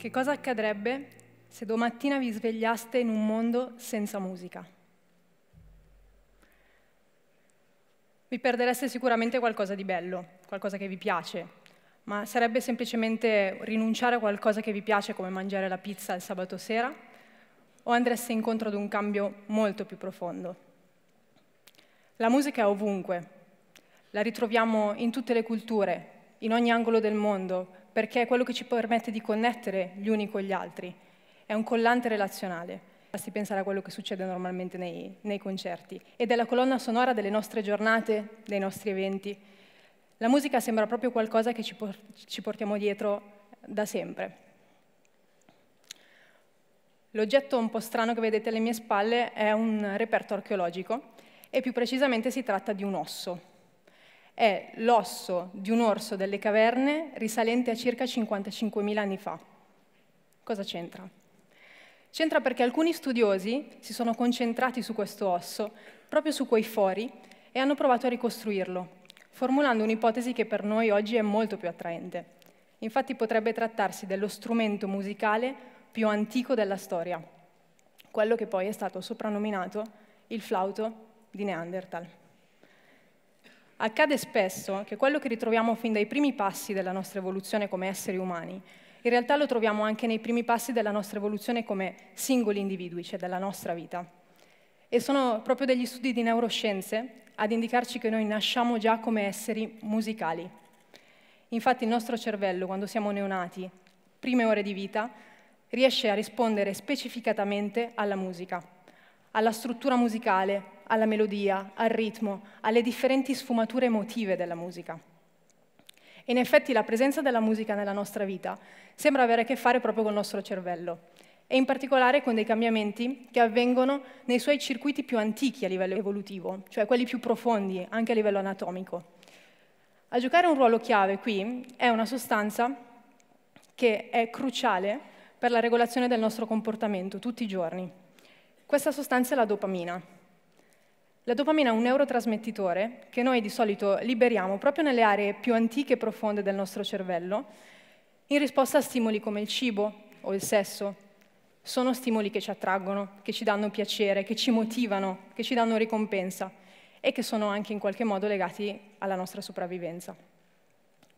Che cosa accadrebbe se domattina vi svegliaste in un mondo senza musica? Vi perdereste sicuramente qualcosa di bello, qualcosa che vi piace, ma sarebbe semplicemente rinunciare a qualcosa che vi piace, come mangiare la pizza il sabato sera, o andreste incontro ad un cambio molto più profondo? La musica è ovunque, la ritroviamo in tutte le culture, in ogni angolo del mondo, perché è quello che ci permette di connettere gli uni con gli altri. È un collante relazionale. Basti pensare a quello che succede normalmente nei concerti. Ed è la colonna sonora delle nostre giornate, dei nostri eventi. La musica sembra proprio qualcosa che ci portiamo dietro da sempre. L'oggetto un po' strano che vedete alle mie spalle è un reperto archeologico e più precisamente si tratta di un osso. È l'osso di un orso delle caverne risalente a circa 55.000 anni fa. Cosa c'entra? C'entra perché alcuni studiosi si sono concentrati su questo osso, proprio su quei fori, e hanno provato a ricostruirlo, formulando un'ipotesi che per noi oggi è molto più attraente. Infatti potrebbe trattarsi dello strumento musicale più antico della storia, quello che poi è stato soprannominato il flauto di Neandertal. Accade spesso che quello che ritroviamo fin dai primi passi della nostra evoluzione come esseri umani, in realtà lo troviamo anche nei primi passi della nostra evoluzione come singoli individui, cioè della nostra vita. E sono proprio degli studi di neuroscienze ad indicarci che noi nasciamo già come esseri musicali. Infatti il nostro cervello, quando siamo neonati, prime ore di vita, riesce a rispondere specificatamente alla musica, alla struttura musicale, alla melodia, al ritmo, alle differenti sfumature emotive della musica. E in effetti la presenza della musica nella nostra vita sembra avere a che fare proprio con il nostro cervello, e in particolare con dei cambiamenti che avvengono nei suoi circuiti più antichi a livello evolutivo, cioè quelli più profondi, anche a livello anatomico. A giocare un ruolo chiave qui è una sostanza che è cruciale per la regolazione del nostro comportamento tutti i giorni. Questa sostanza è la dopamina. La dopamina è un neurotrasmettitore che noi di solito liberiamo proprio nelle aree più antiche e profonde del nostro cervello in risposta a stimoli come il cibo o il sesso. Sono stimoli che ci attraggono, che ci danno piacere, che ci motivano, che ci danno ricompensa e che sono anche in qualche modo legati alla nostra sopravvivenza.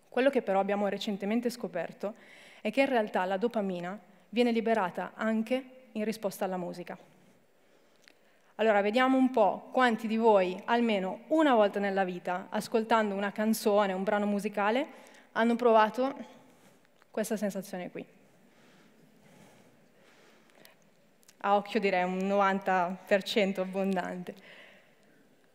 Quello che però abbiamo recentemente scoperto è che in realtà la dopamina viene liberata anche in risposta alla musica. Allora, vediamo un po' quanti di voi, almeno una volta nella vita, ascoltando una canzone, un brano musicale, hanno provato questa sensazione qui. A occhio direi un 90% abbondante.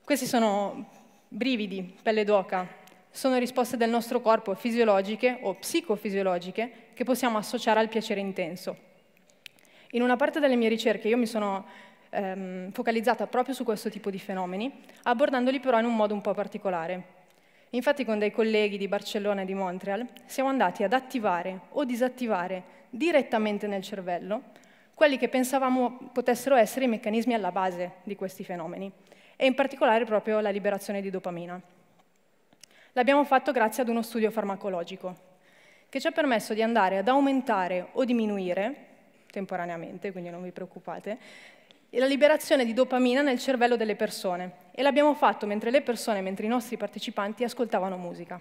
Questi sono brividi, pelle d'oca, sono risposte del nostro corpo fisiologiche o psicofisiologiche che possiamo associare al piacere intenso. In una parte delle mie ricerche io mi sono focalizzata proprio su questo tipo di fenomeni, abbordandoli però in un modo un po' particolare. Infatti con dei colleghi di Barcellona e di Montreal siamo andati ad attivare o disattivare direttamente nel cervello quelli che pensavamo potessero essere i meccanismi alla base di questi fenomeni, e in particolare proprio la liberazione di dopamina. L'abbiamo fatto grazie ad uno studio farmacologico che ci ha permesso di andare ad aumentare o diminuire, temporaneamente, quindi non vi preoccupate, e la liberazione di dopamina nel cervello delle persone, e l'abbiamo fatto mentre i nostri partecipanti ascoltavano musica.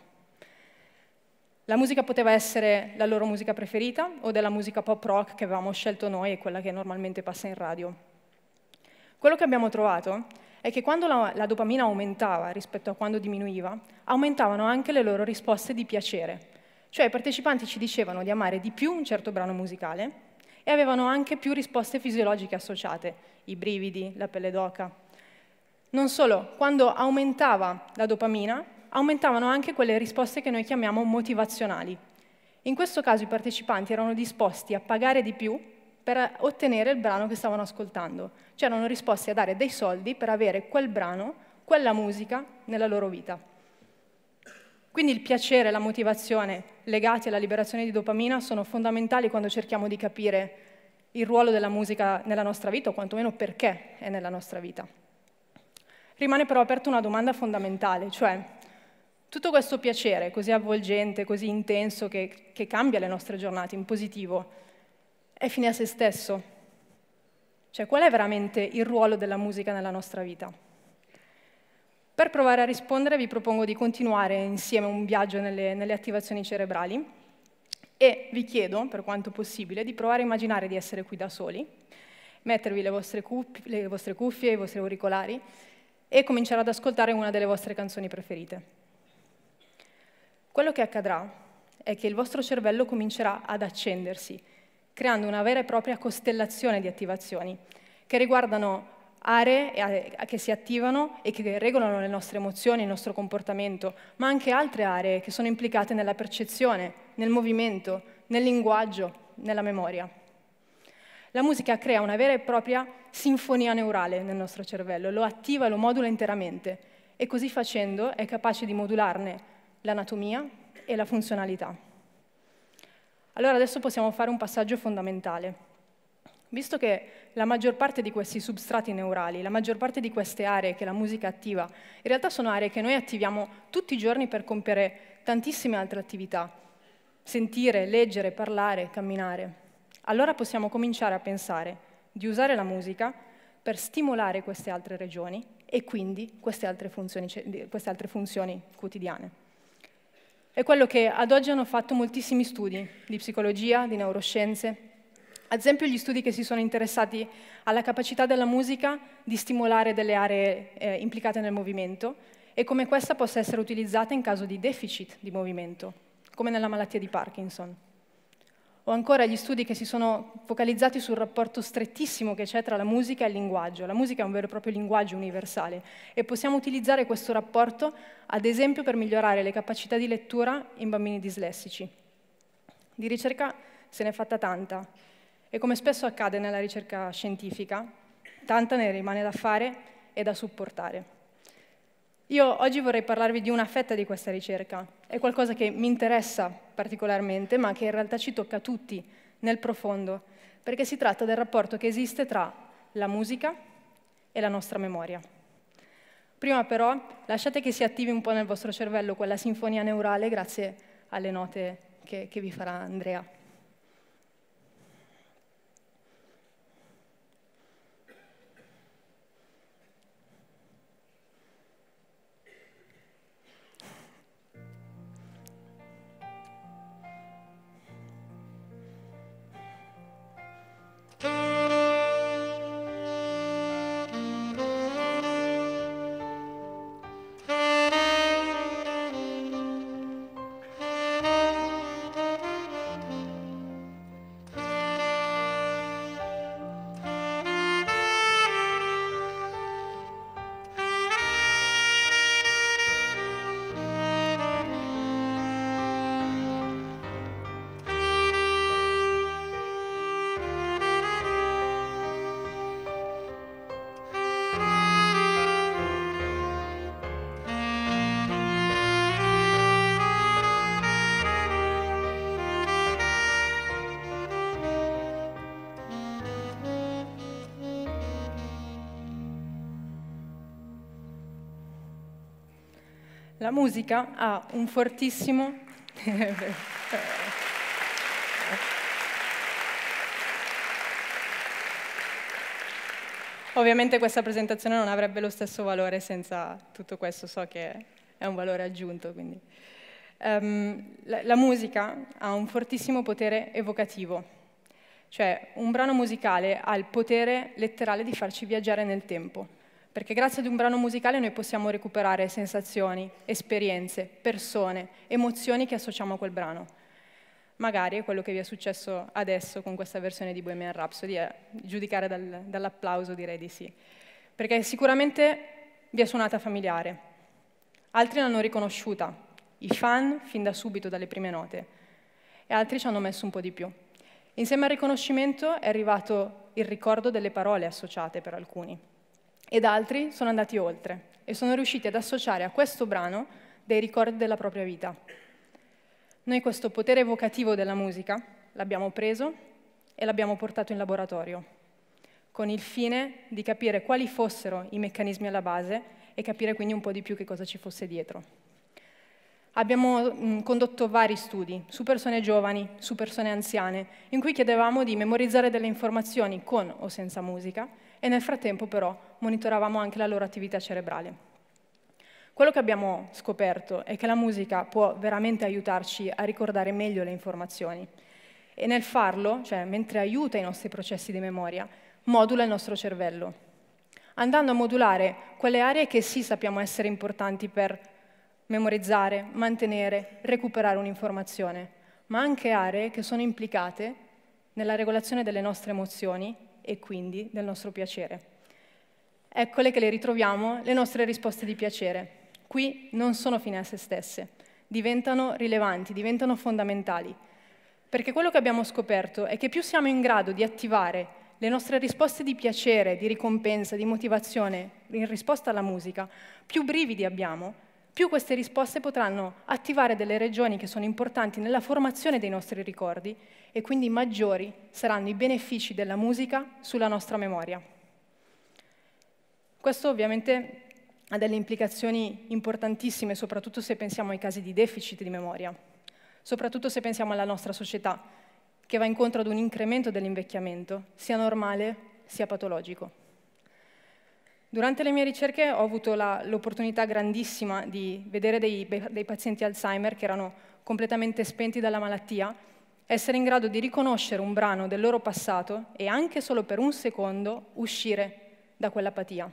La musica poteva essere la loro musica preferita o della musica pop rock che avevamo scelto noi e quella che normalmente passa in radio. Quello che abbiamo trovato è che quando la dopamina aumentava rispetto a quando diminuiva, aumentavano anche le loro risposte di piacere, cioè i partecipanti ci dicevano di amare di più un certo brano musicale e avevano anche più risposte fisiologiche associate, i brividi, la pelle d'oca. Non solo, quando aumentava la dopamina, aumentavano anche quelle risposte che noi chiamiamo motivazionali. In questo caso i partecipanti erano disposti a pagare di più per ottenere il brano che stavano ascoltando, cioè erano disposti a dare dei soldi per avere quel brano, quella musica, nella loro vita. Quindi il piacere e la motivazione legati alla liberazione di dopamina sono fondamentali quando cerchiamo di capire il ruolo della musica nella nostra vita, o quantomeno perché è nella nostra vita. Rimane però aperta una domanda fondamentale, cioè tutto questo piacere così avvolgente, così intenso, che cambia le nostre giornate in positivo, è fine a se stesso. Cioè, qual è veramente il ruolo della musica nella nostra vita? Per provare a rispondere vi propongo di continuare insieme un viaggio nelle attivazioni cerebrali e vi chiedo, per quanto possibile, di provare a immaginare di essere qui da soli, mettervi le vostre cuffie, i vostri auricolari e cominciare ad ascoltare una delle vostre canzoni preferite. Quello che accadrà è che il vostro cervello comincerà ad accendersi, creando una vera e propria costellazione di attivazioni che riguardano aree che si attivano e che regolano le nostre emozioni, il nostro comportamento, ma anche altre aree che sono implicate nella percezione, nel movimento, nel linguaggio, nella memoria. La musica crea una vera e propria sinfonia neurale nel nostro cervello, lo attiva e lo modula interamente e così facendo è capace di modularne l'anatomia e la funzionalità. Allora adesso possiamo fare un passaggio fondamentale. Visto che la maggior parte di questi substrati neurali, la maggior parte di queste aree che la musica attiva, in realtà sono aree che noi attiviamo tutti i giorni per compiere tantissime altre attività, sentire, leggere, parlare, camminare. Allora possiamo cominciare a pensare di usare la musica per stimolare queste altre regioni e quindi queste altre funzioni quotidiane. È quello che ad oggi hanno fatto moltissimi studi di psicologia, di neuroscienze, ad esempio gli studi che si sono interessati alla capacità della musica di stimolare delle aree implicate nel movimento e come questa possa essere utilizzata in caso di deficit di movimento, come nella malattia di Parkinson. O ancora gli studi che si sono focalizzati sul rapporto strettissimo che c'è tra la musica e il linguaggio. La musica è un vero e proprio linguaggio universale e possiamo utilizzare questo rapporto, ad esempio, per migliorare le capacità di lettura in bambini dislessici. Di ricerca se n'è fatta tanta e, come spesso accade nella ricerca scientifica, tanta ne rimane da fare e da supportare. Io oggi vorrei parlarvi di una fetta di questa ricerca. È qualcosa che mi interessa particolarmente, ma che in realtà ci tocca tutti nel profondo, perché si tratta del rapporto che esiste tra la musica e la nostra memoria. Prima però lasciate che si attivi un po' nel vostro cervello quella sinfonia neurale grazie alle note che vi farà Andrea. La musica ha un fortissimo... Ovviamente questa presentazione non avrebbe lo stesso valore senza tutto questo, so che è un valore aggiunto. Quindi. La musica ha un fortissimo potere evocativo, cioè un brano musicale ha il potere letterale di farci viaggiare nel tempo. Perché grazie ad un brano musicale noi possiamo recuperare sensazioni, esperienze, persone, emozioni che associamo a quel brano. Magari è quello che vi è successo adesso con questa versione di Bohemian Rhapsody, a giudicare dall'applauso direi di sì. Perché sicuramente vi è suonata familiare. Altri l'hanno riconosciuta, i fan fin da subito, dalle prime note. E altri ci hanno messo un po' di più. Insieme al riconoscimento è arrivato il ricordo delle parole associate per alcuni. Ed altri sono andati oltre e sono riusciti ad associare a questo brano dei ricordi della propria vita. Noi questo potere evocativo della musica l'abbiamo preso e l'abbiamo portato in laboratorio, con il fine di capire quali fossero i meccanismi alla base e capire quindi un po' di più che cosa ci fosse dietro. abbiamo condotto vari studi su persone giovani, su persone anziane, in cui chiedevamo di memorizzare delle informazioni con o senza musica e nel frattempo però monitoravamo anche la loro attività cerebrale. Quello che abbiamo scoperto è che la musica può veramente aiutarci a ricordare meglio le informazioni e nel farlo, cioè mentre aiuta i nostri processi di memoria, modula il nostro cervello, andando a modulare quelle aree che sì sappiamo essere importanti per memorizzare, mantenere, recuperare un'informazione, ma anche aree che sono implicate nella regolazione delle nostre emozioni e quindi del nostro piacere. Eccole che le ritroviamo, le nostre risposte di piacere. Qui non sono fine a se stesse, diventano rilevanti, diventano fondamentali, perché quello che abbiamo scoperto è che più siamo in grado di attivare le nostre risposte di piacere, di ricompensa, di motivazione in risposta alla musica, più brividi abbiamo, più queste risposte potranno attivare delle regioni che sono importanti nella formazione dei nostri ricordi e quindi maggiori saranno i benefici della musica sulla nostra memoria. Questo ovviamente ha delle implicazioni importantissime, soprattutto se pensiamo ai casi di deficit di memoria, soprattutto se pensiamo alla nostra società, che va incontro ad un incremento dell'invecchiamento, sia normale sia patologico. Durante le mie ricerche ho avuto l'opportunità grandissima di vedere dei pazienti Alzheimer che erano completamente spenti dalla malattia, essere in grado di riconoscere un brano del loro passato e anche solo per un secondo uscire da quell'apatia.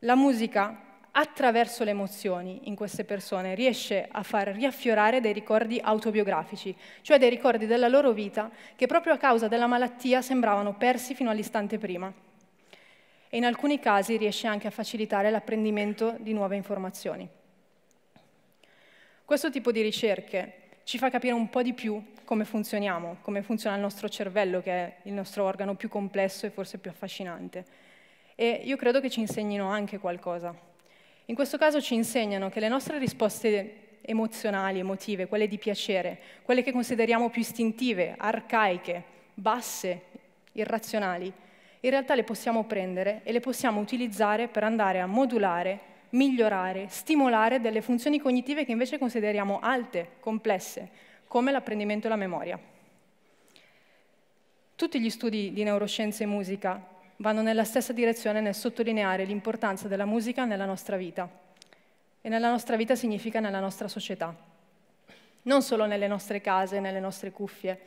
La musica, attraverso le emozioni in queste persone, riesce a far riaffiorare dei ricordi autobiografici, cioè dei ricordi della loro vita che proprio a causa della malattia sembravano persi fino all'istante prima. E in alcuni casi riesce anche a facilitare l'apprendimento di nuove informazioni. Questo tipo di ricerche ci fa capire un po' di più come funzioniamo, come funziona il nostro cervello, che è il nostro organo più complesso e forse più affascinante. E io credo che ci insegnino anche qualcosa. In questo caso ci insegnano che le nostre risposte emozionali, emotive, quelle di piacere, quelle che consideriamo più istintive, arcaiche, basse, irrazionali, in realtà le possiamo prendere e le possiamo utilizzare per andare a modulare, migliorare, stimolare delle funzioni cognitive che invece consideriamo alte, complesse, come l'apprendimento e la memoria. Tutti gli studi di neuroscienze e musica vanno nella stessa direzione nel sottolineare l'importanza della musica nella nostra vita. E nella nostra vita significa nella nostra società. Non solo nelle nostre case, nelle nostre cuffie,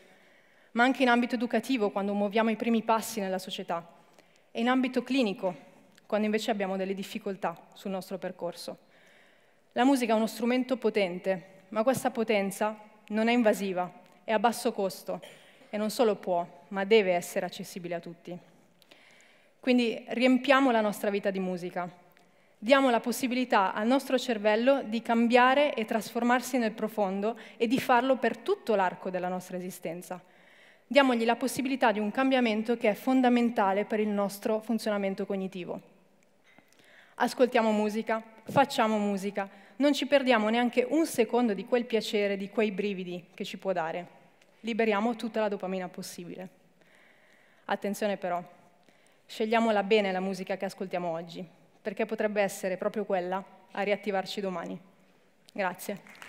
ma anche in ambito educativo, quando muoviamo i primi passi nella società, e in ambito clinico, quando invece abbiamo delle difficoltà sul nostro percorso. La musica è uno strumento potente, ma questa potenza non è invasiva, è a basso costo e non solo può, ma deve essere accessibile a tutti. Quindi riempiamo la nostra vita di musica, diamo la possibilità al nostro cervello di cambiare e trasformarsi nel profondo e di farlo per tutto l'arco della nostra esistenza. Diamogli la possibilità di un cambiamento che è fondamentale per il nostro funzionamento cognitivo. Ascoltiamo musica, facciamo musica, non ci perdiamo neanche un secondo di quel piacere, di quei brividi che ci può dare. Liberiamo tutta la dopamina possibile. Attenzione però, scegliamola bene la musica che ascoltiamo oggi, perché potrebbe essere proprio quella a riattivarci domani. Grazie.